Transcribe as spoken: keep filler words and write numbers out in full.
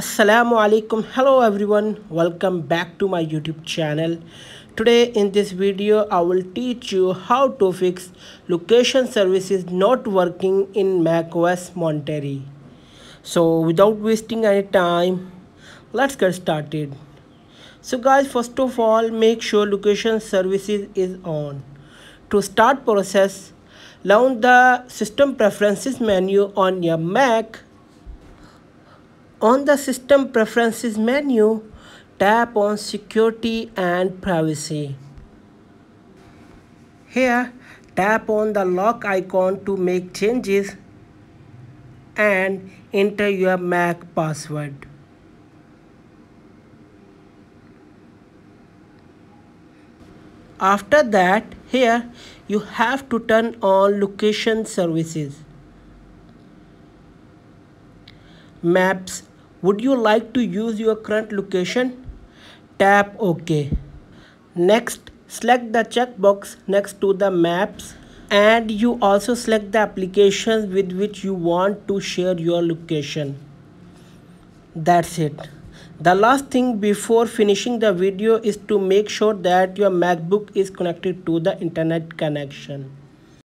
Assalamu alaikum. Hello everyone, welcome back to my YouTube channel. Today in this video I will teach you how to fix location services not working in macOS Monterey. So without wasting any time, let's get started. So guys, first of all, make sure location services is on. To start process, launch the system preferences menu on your Mac. On the system preferences menu, tap on security and privacy. Here, tap on the lock icon to make changes and enter your Mac password. After that, here you have to turn on location services. Maps, would you like to use your current location? Tap OK. Next, select the checkbox next to the maps, and you also select the applications with which you want to share your location. That's it. The last thing before finishing the video is to make sure that your MacBook is connected to the internet connection.